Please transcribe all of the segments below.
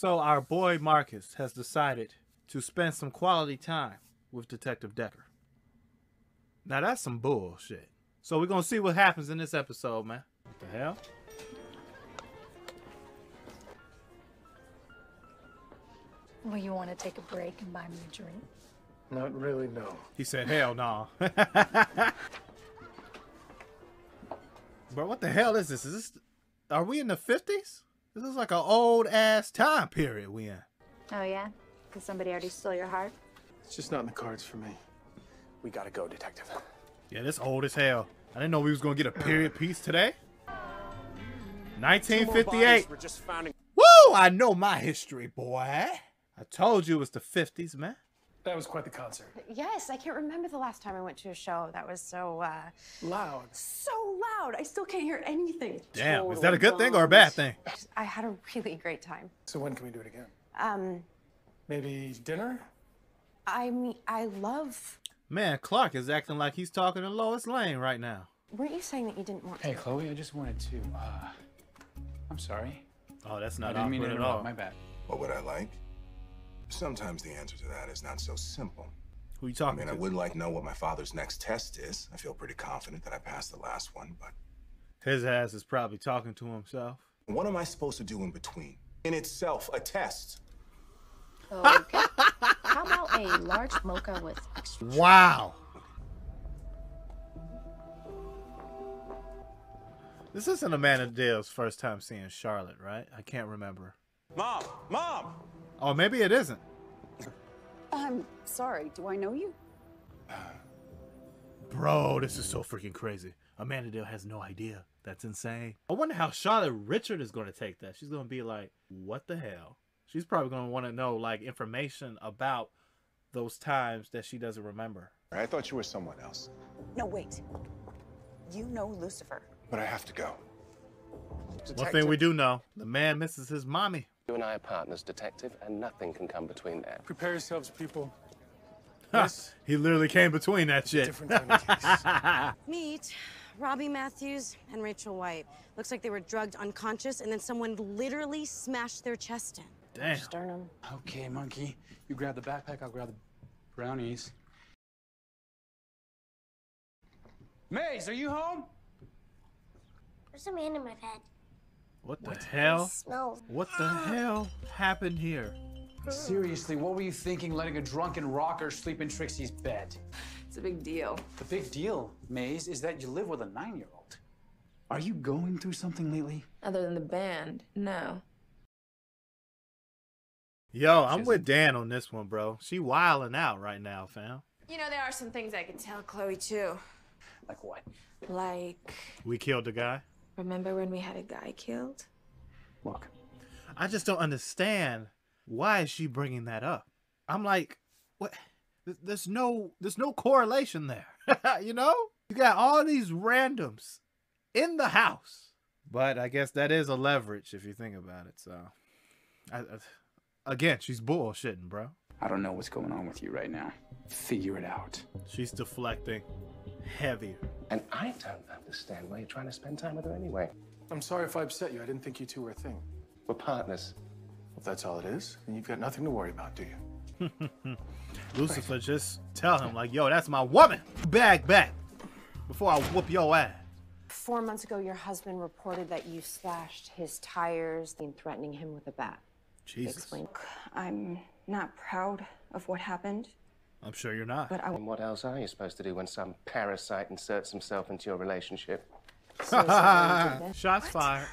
So our boy Marcus has decided to spend some quality time with Detective Decker. Now that's some bullshit. So we're gonna see what happens in this episode, man. What the hell? Well, you want to take a break and buy me a drink? Not really, no. He said, hell no. Bro, what the hell is this? Is this... Are we in the 50s? This is like an old-ass time period we in. Oh, yeah? Because somebody already stole your heart? It's just not in the cards for me. We gotta go, Detective. Yeah, that's old as hell. I didn't know we was gonna get a period piece today. 1958. Woo! I know my history, boy. I told you it was the 50s, man. That was quite the concert. Yes, I can't remember the last time I went to a show that was so, loud. So loud! I still can't hear anything. Damn, totally. Is that a good thing or a bad thing? I had a really great time. So when can we do it again? Maybe dinner? I mean, I love... Man, Clark is acting like he's talking to Lois Lane right now. Weren't you saying that you didn't want to? Hey, Chloe, I just wanted to, I'm sorry. Oh, that's not awkward at all. My bad. What would I like? Sometimes the answer to that is not so simple. Who are you talking to? I would like to know what my father's next test is. I feel pretty confident that I passed the last one, but... His ass is probably talking to himself. What am I supposed to do in between? In itself, a test. Okay. How about a large mocha with extra... Wow. This isn't Amandale's first time seeing Charlotte, right? I can't remember. Mom! Mom! Oh, maybe it isn't. I'm sorry, do I know you? Bro, this is so freaking crazy. Amenadiel has no idea. That's insane. I wonder how Charlotte Richards is going to take that. She's going to be like, what the hell? She's probably going to want to know, like, information about those times that she doesn't remember. I thought you were someone else. No, wait. You know Lucifer. But I have to go. Detective. One thing we do know, the man misses his mommy. You and I are partners, Detective, and nothing can come between that. Prepare yourselves, people. He literally came between that shit. Different kind of case. Meet Robbie Matthews and Rachel White. Looks like they were drugged unconscious, and then someone literally smashed their chest in. Damn. Sternum. Okay, monkey. You grab the backpack, I'll grab the brownies. Maze, are you home? There's a man in my bed. What the hell? What the hell happened here? Seriously, what were you thinking letting a drunken rocker sleep in Trixie's bed? It's a big deal. The big deal, Maze, is that you live with a 9-year-old. Are you going through something lately? Other than the band, no. Yo, I'm with Dan on this one, bro. She wilding out right now, fam. You know, there are some things I could tell Chloe, too. Like what? Like... We killed the guy. Remember when we had a guy killed? Look, I just don't understand why is she bringing that up. I'm like, what? There's no correlation there. You know, you got all these randoms in the house. But I guess that is a leverage if you think about it. So, again, she's bullshitting, bro. I don't know what's going on with you right now. Figure it out. She's deflecting. Heavier. And I don't understand why you're trying to spend time with her anyway. I'm sorry if I upset you. I didn't think you two were a thing. We're partners. If that's all it is, then you've got nothing to worry about, do you? Lucifer, right. Just tell him, like, yo, that's my woman. Back. Before I whoop your ass. 4 months ago, your husband reported that you slashed his tires and threatening him with a bat. Jesus. Explain. Look, I'm not proud of what happened. I'm sure you're not. But and what else are you supposed to do when some parasite inserts himself into your relationship? So shots fired.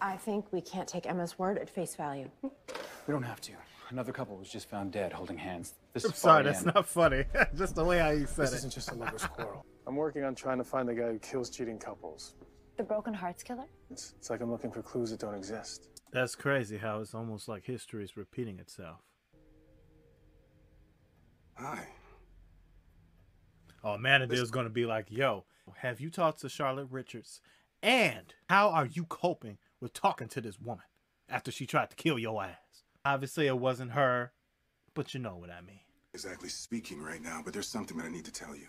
I think we can't take Emma's word at face value. We don't have to. Another couple was just found dead holding hands. This I'm sorry, that's not funny. Just the way I said it. This isn't just a lover's quarrel. I'm working on trying to find the guy who kills cheating couples. The broken hearts killer? It's like I'm looking for clues that don't exist. That's crazy how it's almost like history is repeating itself. Hi. Oh, Amandale's gonna be like, yo, have you talked to Charlotte Richards? And how are you coping with talking to this woman after she tried to kill your ass? Obviously it wasn't her, but you know what I mean. Exactly speaking right now, but there's something that I need to tell you.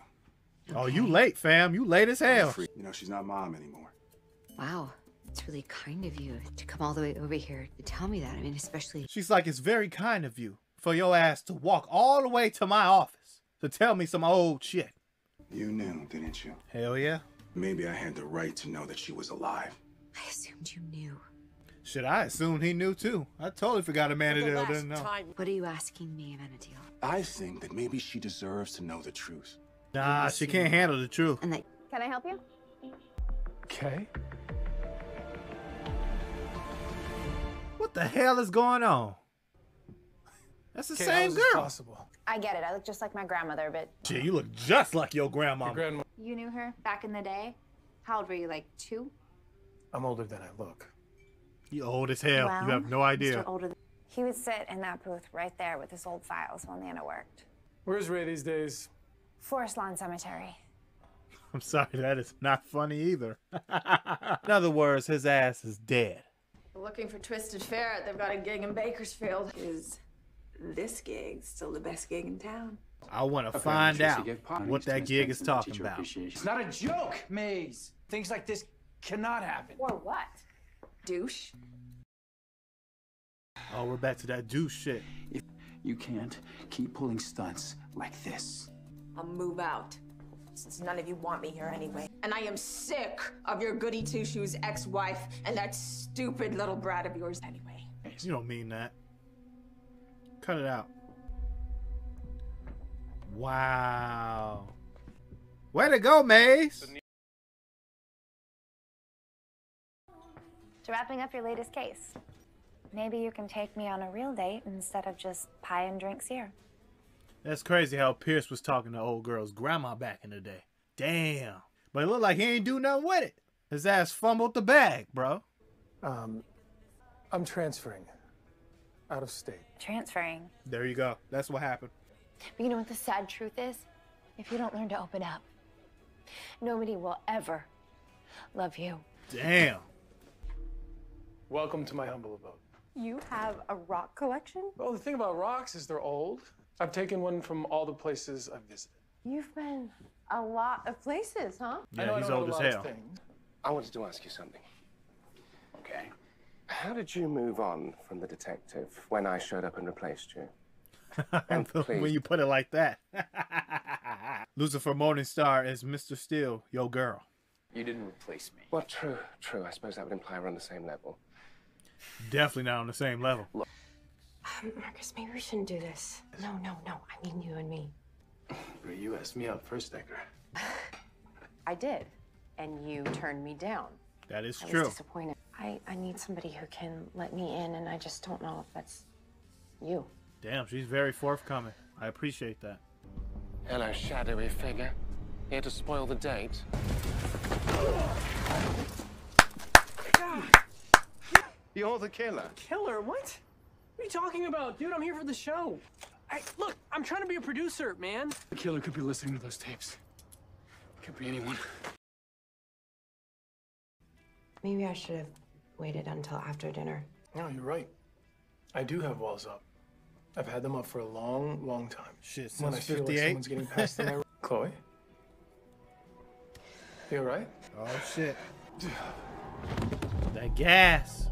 Okay. Oh, you late, fam. You late as hell. You know, she's not mom anymore. Wow. It's really kind of you to come all the way over here to tell me that. I mean, especially... She's like, it's very kind of you for your ass to walk all the way to my office to tell me some old shit. You knew, didn't you? Hell yeah. Maybe I had the right to know that she was alive. I assumed you knew. Shit, I assumed he knew too. I totally forgot Amenadiel didn't know. What are you asking me, Amenadiel? I think that maybe she deserves to know the truth. Nah, she can't handle the truth. And can I help you? Okay. What the hell is going on? That's the same girl. Possible. I get it. I look just like my grandmother, but... Gee, you look just like your grandma. You knew her back in the day? How old were you, like 2? I'm older than I look. You're old as hell. Well, you have no idea. He would sit in that booth right there with his old files while Nana worked. Where's Ray these days? Forest Lawn Cemetery. I'm sorry, that is not funny either. In other words, his ass is dead. Looking for Twisted Ferret. They've got a gig in Bakersfield. Is this gig still the best gig in town? I want to find out what that gig is talking about. It's not a joke, Maze. Things like this cannot happen. Or what? Douche. Oh, we're back to that douche shit. If you can't keep pulling stunts like this, I'll move out. Since none of you want me here anyway. And I am sick of your goody two-shoes ex-wife and that stupid little brat of yours anyway. You don't mean that. Cut it out. Wow. Way to go, Maze. To wrapping up your latest case. Maybe you can take me on a real date instead of just pie and drinks here. That's crazy how Pierce was talking to old girl's grandma back in the day. Damn. But it looked like he ain't do nothing with it. His ass fumbled the bag, bro. I'm transferring. Out of state. Transferring. There you go. That's what happened. But you know what the sad truth is? If you don't learn to open up, nobody will ever love you. Damn. Welcome to my humble abode. You have a rock collection? Well, the thing about rocks is they're old. I've taken one from all the places I've visited. You've been a lot of places, huh? Yeah, he's old as hell. I wanted to ask you something. Okay. How did you move on from the detective when I showed up and replaced you? And when you put it like that. Lucifer Morningstar is Mr. Steele, your girl. You didn't replace me. Well, true. I suppose that would imply we're on the same level. Definitely not on the same level. Look. Marcus, maybe we shouldn't do this. No. I mean you and me. You asked me out first, Decker. I did, and you turned me down. That is true. I was disappointed. I need somebody who can let me in, and I just don't know if that's you. Damn, she's very forthcoming. I appreciate that. Hello, shadowy figure. Here to spoil the date. You're the killer. Killer? What? What are you talking about? Dude, I'm here for the show. Look, I'm trying to be a producer, man. The killer could be listening to those tapes. Could be anyone. Maybe I should have waited until after dinner. No, you're right. I do have walls up. I've had them up for a long, long time. Shit, since when I feel like someone's getting past them. Chloe? You alright? Oh, shit. That gas.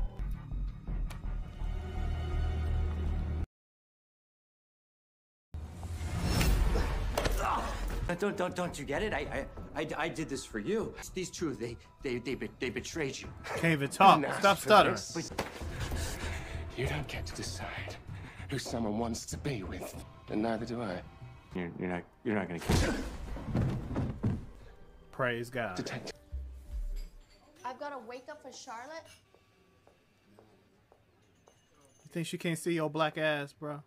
Don't you get it? I did this for you. It's these two. They betrayed you. Can't even talk. Stop stuttering. You don't get to decide who someone wants to be with, and neither do I. You're not gonna kill me. Praise God. Detective. I've got to wake up for Charlotte. You think she can't see your black ass, bro?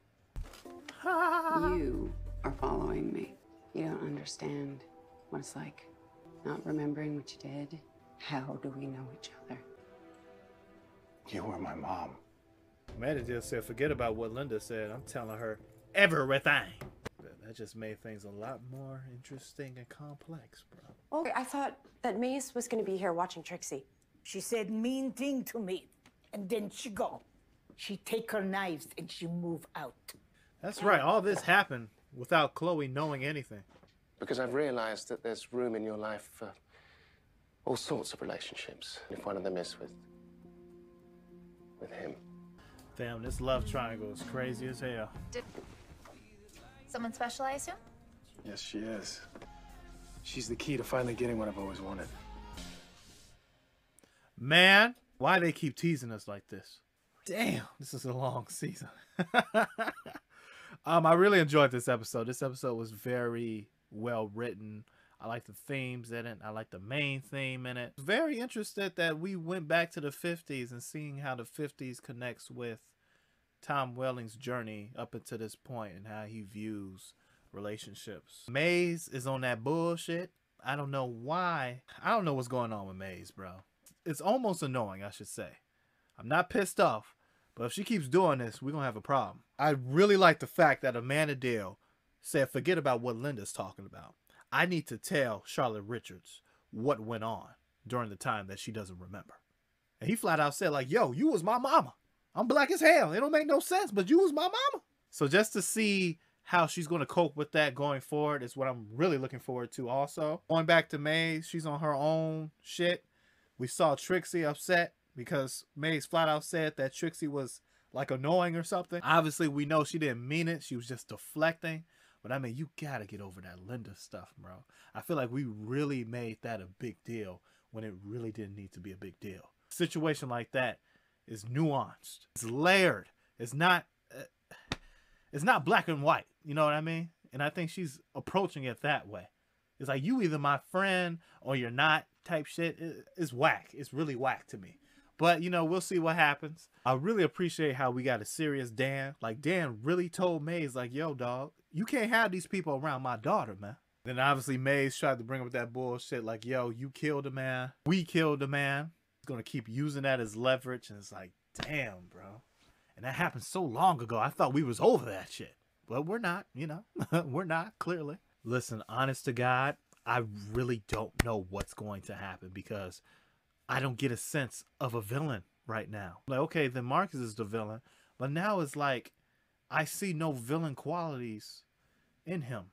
You are following me. You don't understand what it's like, not remembering what you did. How do we know each other? You were my mom. Amenadiel said, forget about what Linda said. I'm telling her everything. That just made things a lot more interesting and complex, bro. Okay, I thought that Maze was going to be here watching Trixie. She said mean thing to me, and then she go. She take her knives and she move out. That's right. All this happened without Chloe knowing anything. Because I've realized that there's room in your life for all sorts of relationships, if one of them is with with him. Damn, this love triangle is crazy as hell. Someone special, I assume? Yes, she is. She's the key to finally getting what I've always wanted. Man, why they keep teasing us like this? Damn, this is a long season. I really enjoyed this episode. This episode was very well written. I like the themes in it. I like the main theme in it. Very interested that we went back to the 50s and seeing how the 50s connects with Tom Welling's journey up until this point and how he views relationships. Maze is on that bullshit. I don't know why. I don't know what's going on with Maze, bro. It's almost annoying, I should say. I'm not pissed off, but if she keeps doing this, we're going to have a problem. I really like the fact that Amenadiel said, forget about what Linda's talking about. I need to tell Charlotte Richards what went on during the time that she doesn't remember. And he flat out said, like, yo, you was my mama. I'm black as hell. It don't make no sense, but you was my mama. So just to see how she's going to cope with that going forward is what I'm really looking forward to also. Going back to Maze, she's on her own shit. We saw Trixie upset because Maze flat out said that Trixie was like annoying or something. Obviously, we know she didn't mean it. She was just deflecting. But I mean, you gotta get over that Linda stuff, bro. I feel like we really made that a big deal when it really didn't need to be a big deal. A situation like that is nuanced. It's layered. It's not black and white. You know what I mean? And I think she's approaching it that way. It's like, you either my friend or you're not type shit. It's whack. It's really whack to me. But, you know, we'll see what happens. I really appreciate how we got a serious Dan. Like, Dan really told Maze, like, yo, dog, you can't have these people around my daughter, man. Then, obviously, Maze tried to bring up that bullshit, like, yo, you killed a man. We killed a man. He's going to keep using that as leverage. And it's like, damn, bro. And that happened so long ago. I thought we was over that shit. But we're not, you know. We're not, clearly. Listen, honest to God, I really don't know what's going to happen because I don't get a sense of a villain right now. Like, okay, then Marcus is the villain, but now it's like, I see no villain qualities in him.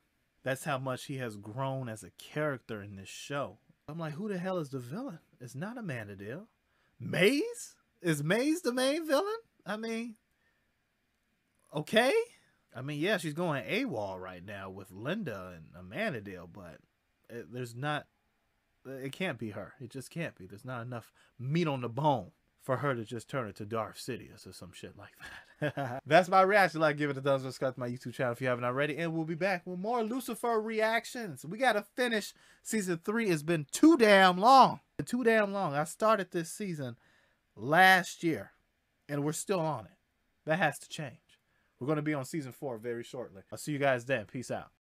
That's how much he has grown as a character in this show. I'm like, who the hell is the villain? It's not Amenadiel. Maze? Is Maze the main villain? I mean, okay. I mean, yeah, she's going AWOL right now with Linda and Amenadiel, but there's not, it can't be her. It just can't be. There's not enough meat on the bone for her to just turn it to Darth Sidious or some shit like that. That's my reaction. Like, give it a thumbs up, subscribe to my YouTube channel if you haven't already, and we'll be back with more Lucifer reactions. We got to finish season 3. It's been too damn long. Too damn long. I started this season last year, and we're still on it. That has to change. We're going to be on season 4 very shortly. I'll see you guys then. Peace out.